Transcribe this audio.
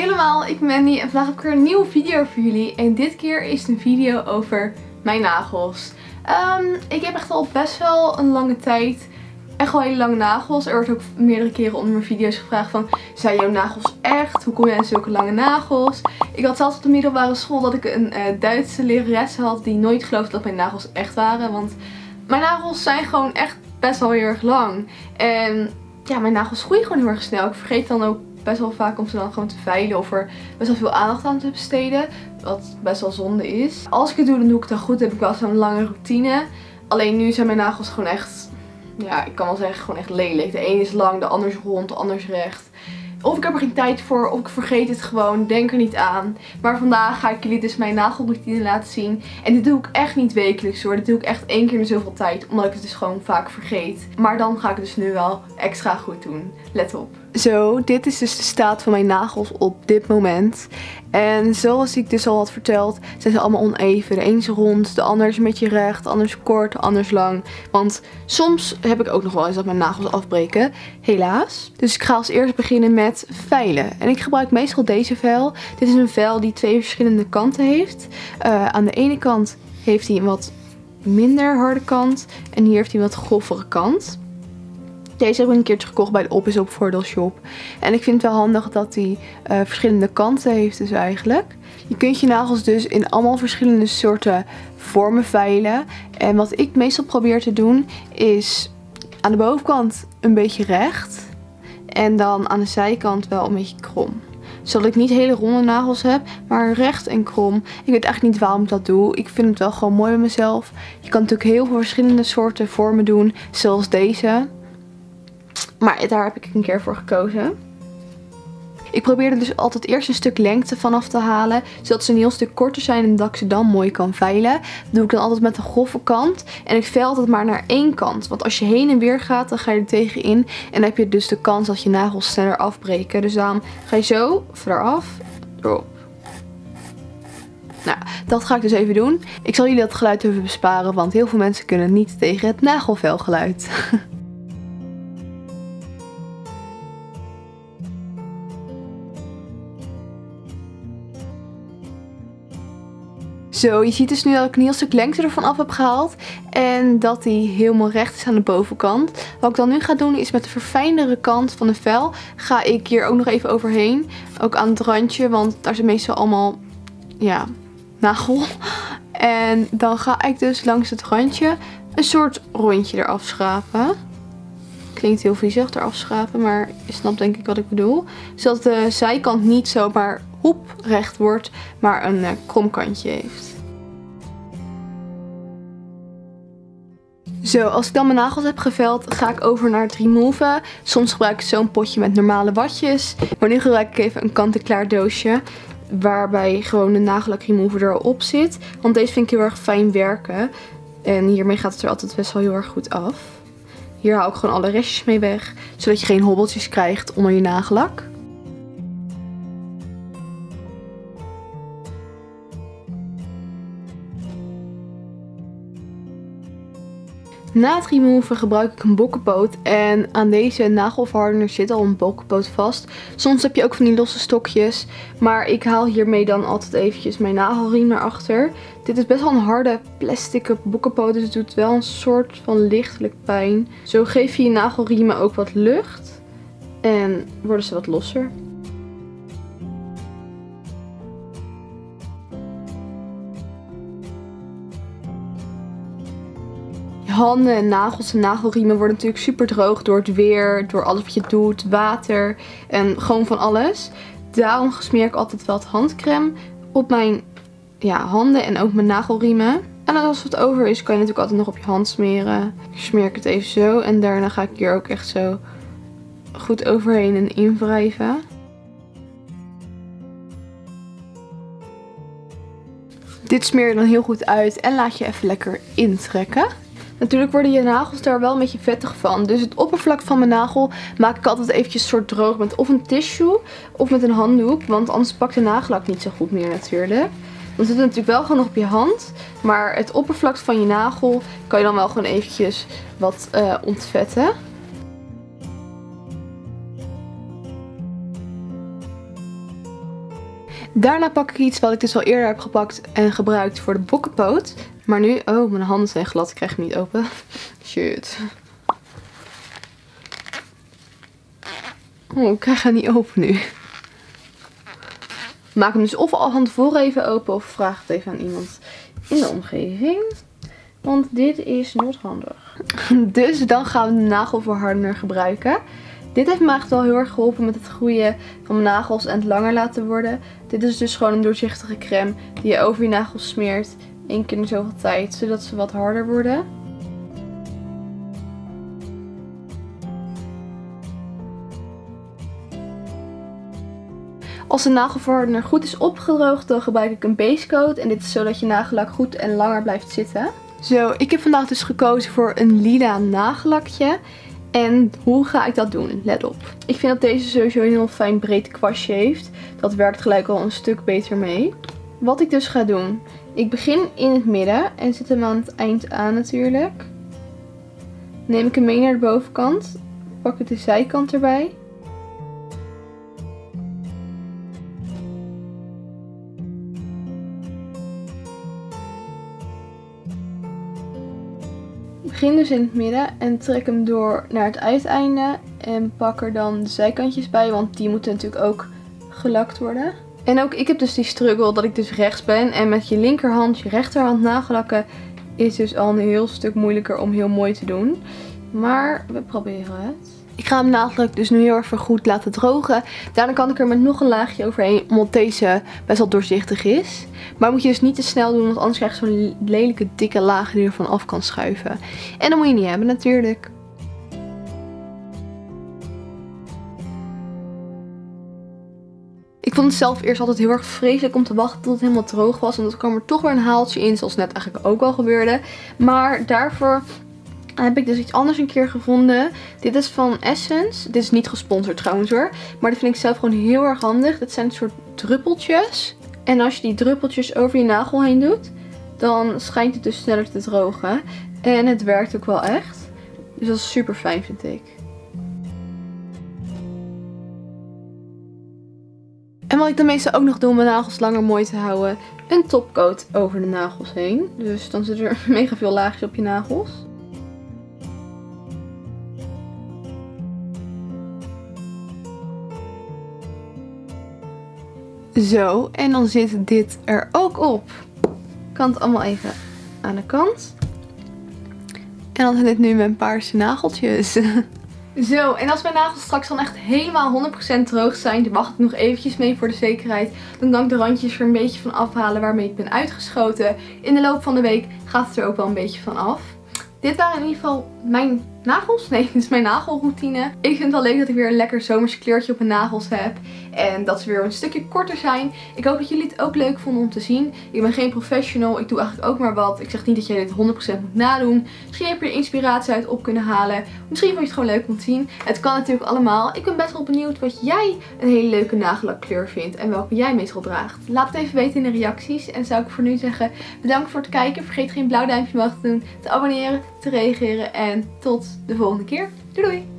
Helemaal, ik ben Mandy en vandaag heb ik weer een nieuwe video voor jullie. En dit keer is het een video over mijn nagels. Ik heb echt al best wel een lange tijd echt wel hele lange nagels. Er wordt ook meerdere keren onder mijn video's gevraagd van, zijn jouw nagels echt? Hoe kom jij aan zulke lange nagels? Ik had zelfs op de middelbare school dat ik een Duitse lerares had die nooit geloofde dat mijn nagels echt waren. Want mijn nagels zijn gewoon echt best wel heel erg lang. En ja, mijn nagels groeien gewoon heel erg snel. Ik vergeet dan ook best wel vaak om ze dan gewoon te veilen of er best wel veel aandacht aan te besteden. Wat best wel zonde is. Als ik het doe, dan doe ik het dan goed. Dan heb ik wel zo'n lange routine. Alleen nu zijn mijn nagels gewoon echt, ja, ik kan wel zeggen gewoon echt lelijk. De een is lang, de ander is rond, de ander is recht. Of ik heb er geen tijd voor, of ik vergeet het gewoon, denk er niet aan. Maar vandaag ga ik jullie dus mijn nagelroutine laten zien. En dit doe ik echt niet wekelijks hoor. Dit doe ik echt 1 keer in de zoveel tijd, omdat ik het dus gewoon vaak vergeet. Maar dan ga ik het dus nu wel extra goed doen. Let op. Zo, dit is dus de staat van mijn nagels op dit moment. En zoals ik dus al had verteld, zijn ze allemaal oneven. De een is rond, de ander is een beetje recht, de ander is kort, de ander is lang. Want soms heb ik ook nog wel eens dat mijn nagels afbreken, helaas. Dus ik ga als eerst beginnen met vijlen. En ik gebruik meestal deze vijl. Dit is een vijl die 2 verschillende kanten heeft. Aan de ene kant heeft hij een wat minder harde kant en hier heeft hij een wat groffere kant. Deze heb ik een keertje gekocht bij de Op is Op voordeelshop. En ik vind het wel handig dat hij verschillende kanten heeft dus eigenlijk. Je kunt je nagels dus in allemaal verschillende soorten vormen vijlen. En wat ik meestal probeer te doen is aan de bovenkant een beetje recht. En dan aan de zijkant wel een beetje krom. Zodat ik niet hele ronde nagels heb, maar recht en krom. Ik weet eigenlijk niet waarom ik dat doe. Ik vind het wel gewoon mooi bij mezelf. Je kan natuurlijk heel veel verschillende soorten vormen doen, zoals deze. Maar daar heb ik een keer voor gekozen. Ik probeer er dus altijd eerst een stuk lengte vanaf te halen. Zodat ze een heel stuk korter zijn en dat ik ze dan mooi kan vijlen. Dat doe ik dan altijd met de grove kant. En ik veil altijd maar naar één kant. Want als je heen en weer gaat, dan ga je er tegenin. En dan heb je dus de kans dat je nagels sneller afbreken. Dus dan ga je zo, of eraf, erop. Nou, dat ga ik dus even doen. Ik zal jullie dat geluid even besparen, want heel veel mensen kunnen niet tegen het nagelvelgeluid. Zo, je ziet dus nu dat ik een heel stuk lengte ervan af heb gehaald. En dat die helemaal recht is aan de bovenkant. Wat ik dan nu ga doen is met de verfijndere kant van de vel ga ik hier ook nog even overheen. Ook aan het randje, want daar zijn meestal allemaal, ja, nagel. En dan ga ik dus langs het randje een soort rondje eraf schrapen. Klinkt heel viezig, eraf schrapen, maar je snapt denk ik wat ik bedoel. Zodat de zijkant niet zomaar recht wordt, maar een krom kantje heeft. Zo, als ik dan mijn nagels heb geveld, ga ik over naar het removen. Soms gebruik ik zo'n potje met normale watjes, maar nu gebruik ik even een kant-en-klaar doosje waarbij gewoon de nagellak remover erop zit, want deze vind ik heel erg fijn werken en hiermee gaat het er altijd best wel heel erg goed af. Hier hou ik gewoon alle restjes mee weg, zodat je geen hobbeltjes krijgt onder je nagellak. Na het removen gebruik ik een bokkenpoot en aan deze nagelverhardener zit al een bokkenpoot vast. Soms heb je ook van die losse stokjes, maar ik haal hiermee dan altijd eventjes mijn nagelriem naar achter. Dit is best wel een harde plastic bokkenpoot, dus het doet wel een soort van lichtelijk pijn. Zo geef je je nagelriemen ook wat lucht en worden ze wat losser. Handen en nagels en nagelriemen worden natuurlijk super droog door het weer, door alles wat je doet, water en gewoon van alles. Daarom smeer ik altijd wat handcreme op mijn handen en ook mijn nagelriemen. En als het over is kan je natuurlijk altijd nog op je hand smeren. Ik smeer het even zo en daarna ga ik hier ook echt zo goed overheen en invrijven. Dit smeer je dan heel goed uit en laat je even lekker intrekken. Natuurlijk worden je nagels daar wel een beetje vettig van. Dus het oppervlak van mijn nagel maak ik altijd eventjes soort droog met of een tissue of met een handdoek. Want anders pakt de nagellak niet zo goed meer natuurlijk. Dan zit het natuurlijk wel gewoon nog op je hand. Maar het oppervlak van je nagel kan je dan wel gewoon eventjes wat ontvetten. Daarna pak ik iets wat ik dus al eerder heb gepakt en gebruikt voor de bokkenpoot. Maar nu, oh, mijn handen zijn glad, ik krijg hem niet open. Shit. Oh, ik krijg hem niet open nu. Maak hem dus of al van tevoren even open of vraag het even aan iemand in de omgeving. Want dit is not handig. Dus dan gaan we de nagelverhardener gebruiken. Dit heeft me echt wel heel erg geholpen met het groeien van mijn nagels en het langer laten worden. Dit is dus gewoon een doorzichtige crème die je over je nagels smeert. 1 keer in zoveel tijd, zodat ze wat harder worden. Als de nagelverhardener goed is opgedroogd, dan gebruik ik een basecoat. En dit is zodat je nagellak goed en langer blijft zitten. Zo, ik heb vandaag dus gekozen voor een lila nagellakje. En hoe ga ik dat doen? Let op. Ik vind dat deze sowieso een heel fijn breed kwastje heeft. Dat werkt gelijk al een stuk beter mee. Wat ik dus ga doen. Ik begin in het midden en zet hem aan het eind aan natuurlijk. Neem ik hem mee naar de bovenkant. Pak ik de zijkant erbij. Begin dus in het midden en trek hem door naar het uiteinde en pak er dan de zijkantjes bij, want die moeten natuurlijk ook gelakt worden. En ook ik heb dus die struggle dat ik dus rechts ben en met je linkerhand, je rechterhand nagellakken is dus al een heel stuk moeilijker om heel mooi te doen. Maar we proberen het. Ik ga hem nagellak dus nu heel erg goed laten drogen. Daarna kan ik er met nog een laagje overheen, omdat deze best wel doorzichtig is. Maar moet je dus niet te snel doen, want anders krijg je zo'n lelijke dikke laag die je ervan af kan schuiven. En dat moet je niet hebben natuurlijk. Ik vond het zelf eerst altijd heel erg vreselijk om te wachten tot het helemaal droog was. En dat kwam er toch weer een haaltje in, zoals net eigenlijk ook al gebeurde. Maar daarvoor heb ik dus iets anders een keer gevonden. Dit is van Essence. Dit is niet gesponsord trouwens hoor. Maar dit vind ik zelf gewoon heel erg handig. Dit zijn een soort druppeltjes. En als je die druppeltjes over je nagel heen doet, dan schijnt het dus sneller te drogen. En het werkt ook wel echt. Dus dat is super fijn vind ik. En wat ik dan meestal ook nog doe om mijn nagels langer mooi te houden, een topcoat over de nagels heen. Dus dan zit er mega veel laagjes op je nagels. Zo, en dan zit dit er ook op. Ik kan het allemaal even aan de kant. En dan zijn dit nu mijn paarse nageltjes. Zo, en als mijn nagels straks dan echt helemaal 100% droog zijn, dan wacht ik nog eventjes mee voor de zekerheid. Dan kan ik de randjes er een beetje van afhalen waarmee ik ben uitgeschoten. In de loop van de week gaat het er ook wel een beetje van af. Dit waren in ieder geval mijn nagels. Nee, dit is mijn nagelroutine. Ik vind het wel leuk dat ik weer een lekker zomers kleurtje op mijn nagels heb. En dat ze weer een stukje korter zijn. Ik hoop dat jullie het ook leuk vonden om te zien. Ik ben geen professional. Ik doe eigenlijk ook maar wat. Ik zeg niet dat jij dit 100% moet nadoen. Misschien heb je er inspiratie uit op kunnen halen. Misschien vond je het gewoon leuk om te zien. Het kan natuurlijk allemaal. Ik ben best wel benieuwd wat jij een hele leuke nagellakkleur vindt. En welke jij meestal draagt. Laat het even weten in de reacties. En zou ik voor nu zeggen, bedankt voor het kijken. Vergeet geen blauw duimpje omhoog te doen. Te abonneren, te reageren. En tot de volgende keer. Doei doei!